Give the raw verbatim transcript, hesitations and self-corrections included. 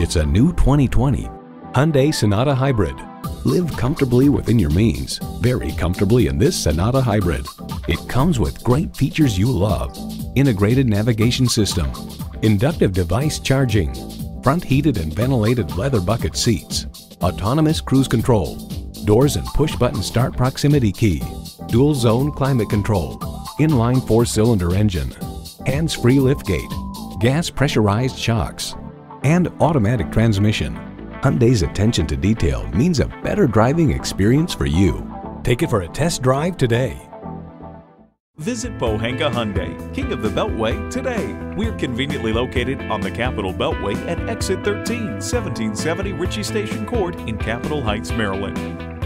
It's a new twenty twenty Hyundai Sonata Hybrid. Live comfortably within your means, very comfortably in this Sonata Hybrid. It comes with great features you love: integrated navigation system, inductive device charging, front heated and ventilated leather bucket seats, autonomous cruise control, doors and push-button start proximity key, dual zone climate control, inline four-cylinder engine, hands-free liftgate, gas pressurized shocks, and automatic transmission. Hyundai's attention to detail means a better driving experience for you. Take it for a test drive today. Visit Pohanka Hyundai, King of the Beltway, today. We're conveniently located on the Capitol Beltway at exit thirteen, seventeen seventy Ritchie Station Court in Capitol Heights, Maryland.